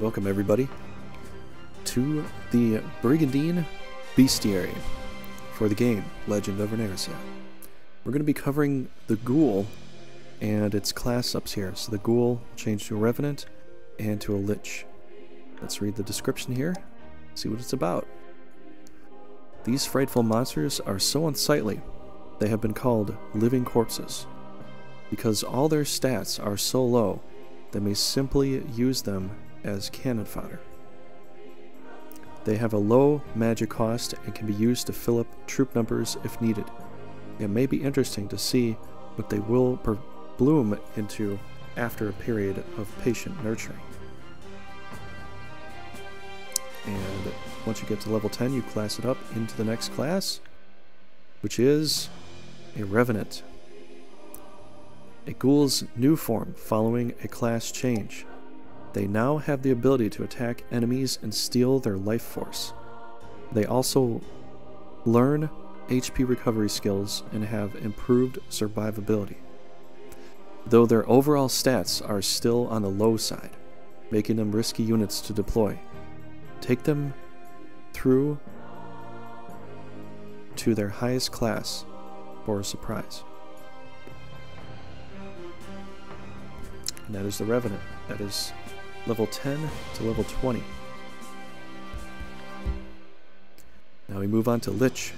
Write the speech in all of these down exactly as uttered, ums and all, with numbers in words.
Welcome everybody to the Brigandine Bestiary for the game Legend of Venerysia. We're going to be covering the Ghoul and its class ups here. So the Ghoul changed to a Revenant and to a Lich. Let's read the description here, see what it's about. These frightful monsters are so unsightly, they have been called living corpses. Because all their stats are so low, they may simply use them as cannon fodder. They have a low magic cost and can be used to fill up troop numbers if needed. It may be interesting to see what they will bloom into after a period of patient nurturing. And once you get to level ten, you class it up into the next class, which is a Revenant. A Ghoul's new form following a class change. They now have the ability to attack enemies and steal their life force. They also learn H P recovery skills and have improved survivability, though their overall stats are still on the low side, making them risky units to deploy. Take them through to their highest class for a surprise. And that is the Revenant. That is level ten to level twenty. Now we move on to Lich.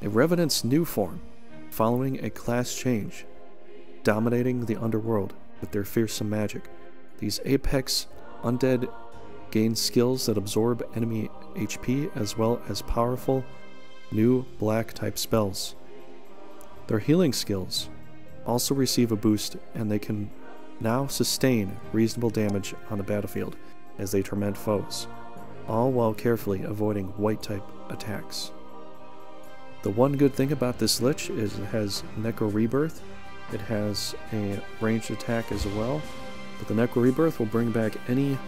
A Revenant's new form, following a class change, dominating the underworld with their fearsome magic. These apex undead gain skills that absorb enemy H P as well as powerful new black type spells. Their healing skills also receive a boost, and they can now sustain reasonable damage on the battlefield as they torment foes, all while carefully avoiding white type attacks. The one good thing about this Lich is it has Necro Rebirth. It has a ranged attack as well, but the Necro Rebirth will bring back any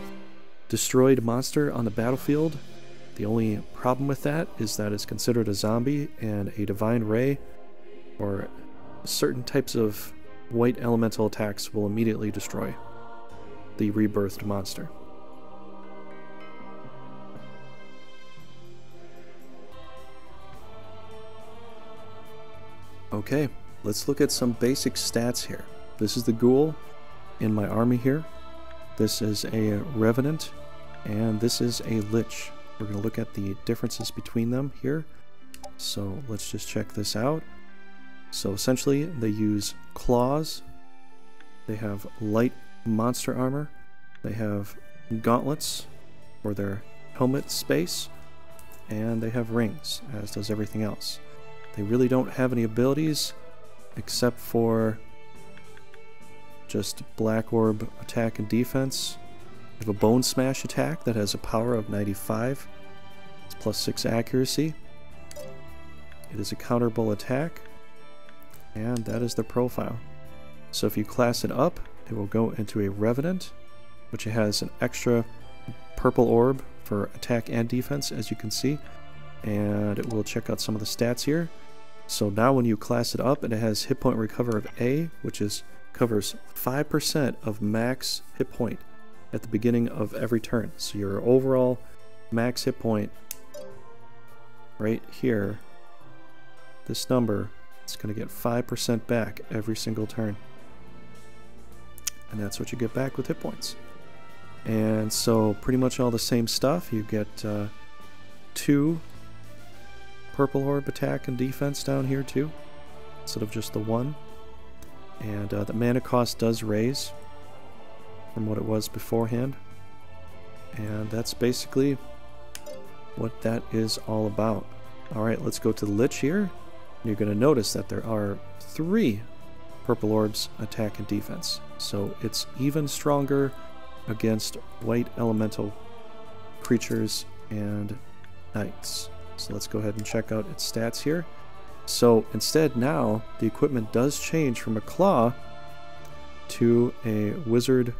destroyed monster on the battlefield. The only problem with that is that it's considered a zombie, and a divine ray or certain types of white elemental attacks will immediately destroy the rebirthed monster. Okay, let's look at some basic stats here. This is the Ghoul in my army here. This is a Revenant, and this is a Lich. We're going to look at the differences between them here. So let's just check this out. So essentially they use claws, they have light monster armor, they have gauntlets for their helmet space, and they have rings, as does everything else. They really don't have any abilities except for just black orb attack and defense. They have a bone smash attack that has a power of ninety-five, it's plus six accuracy. It is a counterable attack. And that is the profile. So if you class it up, it will go into a Revenant, which has an extra purple orb for attack and defense, as you can see. And it will check out some of the stats here. So now when you class it up, and it has hit point recover of A, which is covers five percent of max hit point at the beginning of every turn. So your overall max hit point right here, this number, it's going to get five percent back every single turn. And that's what you get back with hit points. And so pretty much all the same stuff. You get uh, two purple orb attack and defense down here too, instead of just the one. And uh, the mana cost does raise from what it was beforehand. And that's basically what that is all about. Alright, let's go to the Lich here. You're going to notice that there are three purple orbs, attack and defense. So it's even stronger against white elemental creatures and knights. So let's go ahead and check out its stats here. So instead now the equipment does change from a claw to a wizard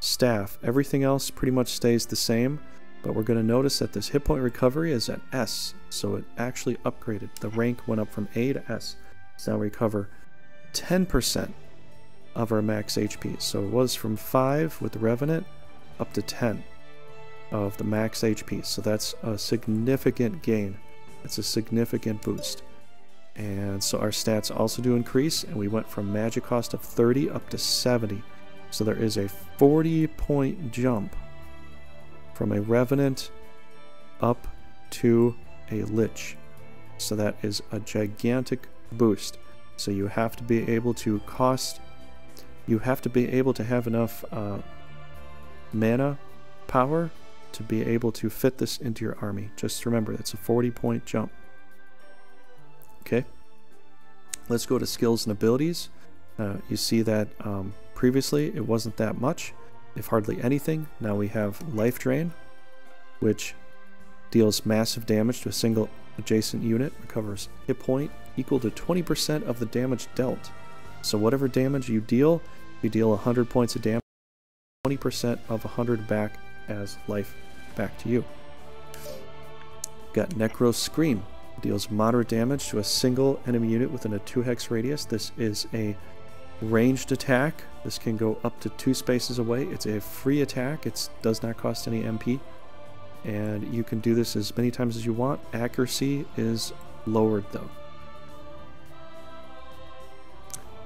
staff. Everything else pretty much stays the same. But we're going to notice that this hit point recovery is at S, so it actually upgraded. The rank went up from A to S. So now we recover ten percent of our max H P. So it was from five with the Revenant up to ten of the max H P. So that's a significant gain. That's a significant boost. And so our stats also do increase, and we went from magic cost of thirty up to seventy. So there is a forty point jump from a Revenant up to a Lich. So that is a gigantic boost. So you have to be able to cost, you have to be able to have enough uh, mana power to be able to fit this into your army. Just remember, that's a forty point jump. Okay, let's go to skills and abilities. Uh, you see that um, previously it wasn't that much, if hardly anything. Now we have Life Drain, which deals massive damage to a single adjacent unit, recovers hit point equal to twenty percent of the damage dealt. So whatever damage you deal, you deal one hundred points of damage, twenty percent of one hundred back as life back to you. Got Necro Scream. Deals moderate damage to a single enemy unit within a two hex radius. This is a ranged attack. This can go up to two spaces away. It's a free attack. It does not cost any M P. And you can do this as many times as you want. Accuracy is lowered though.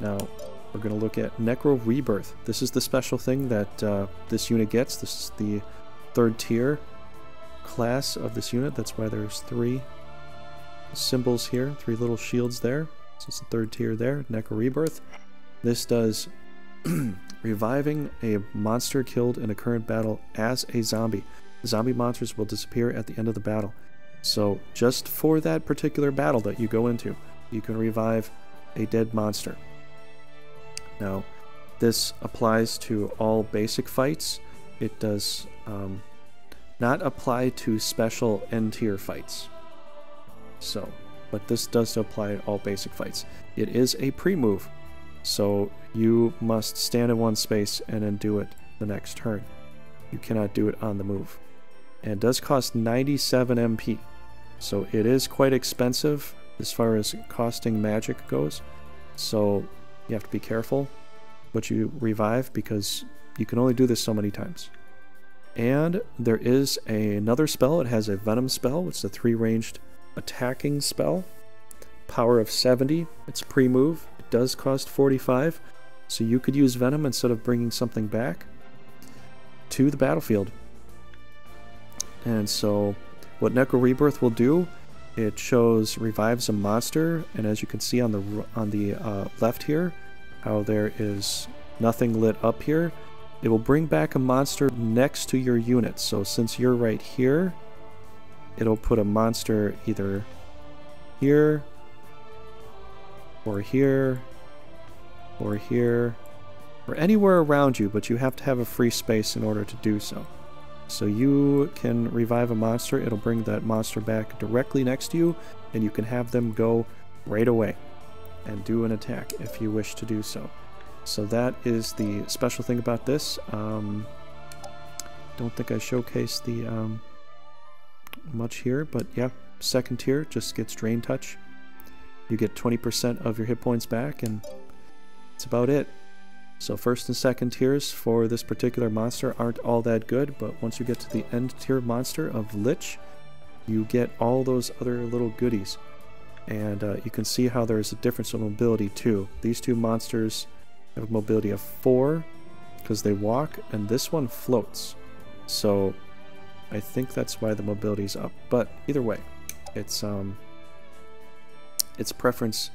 Now we're going to look at Necro Rebirth. This is the special thing that uh, this unit gets. This is the third tier class of this unit. That's why there's three symbols here, three little shields there. So it's the third tier there, Necro Rebirth. This does reviving a monster killed in a current battle as a zombie. Zombie monsters will disappear at the end of the battle. So just for that particular battle that you go into, you can revive a dead monster. Now, this applies to all basic fights. It does um, not apply to special end tier fights. So, but this does apply to all basic fights. It is a pre-move, so you must stand in one space and then do it the next turn. You cannot do it on the move. And it does cost ninety-seven M P, so it is quite expensive as far as costing magic goes. So you have to be careful what you revive, because you can only do this so many times. And there is a, another spell. It has a Venom spell. It's a three ranged attacking spell, power of seventy. It's pre-move. It does cost forty-five, so you could use Venom instead of bringing something back to the battlefield. And so what Necro Rebirth will do, it shows revives a monster, and as you can see on the on the uh, left here, how there is nothing lit up here, it will bring back a monster next to your unit. So since you're right here, it'll put a monster either here, or here, or here, or anywhere around you, but you have to have a free space in order to do so. So you can revive a monster, it'll bring that monster back directly next to you, and you can have them go right away and do an attack if you wish to do so. So that is the special thing about this. Um, don't think I showcased the... Um, much here, but yeah, second tier just gets Drain Touch. You get twenty percent of your hit points back, and that's about it. So first and second tiers for this particular monster aren't all that good, but once you get to the end tier monster of Lich, you get all those other little goodies. And uh, you can see how there's a difference in mobility too. These two monsters have a mobility of four because they walk, and this one floats. So I think that's why the mobility's up, but either way, it's um, its preference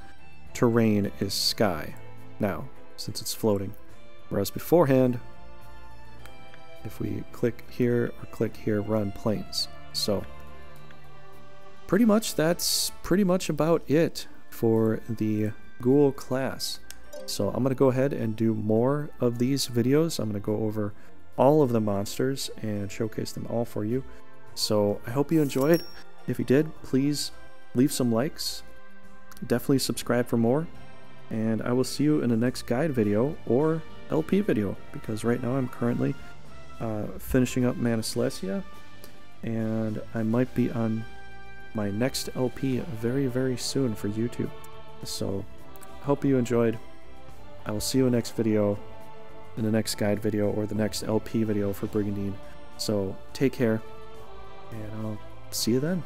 terrain is sky now, since it's floating. Whereas beforehand, if we click here or click here, we're on plains. So pretty much that's pretty much about it for the Ghoul class. So I'm gonna go ahead and do more of these videos. I'm gonna go over all of the monsters and showcase them all for you. So I hope you enjoyed. If you did, please leave some likes. Definitely subscribe for more. And I will see you in the next guide video or L P video, because right now I'm currently uh, finishing up Man of Celestia, and I might be on my next L P very, very soon for YouTube. So I hope you enjoyed. I will see you in the next video. in the next guide video or the next L P video for Brigandine. So take care, and I'll see you then.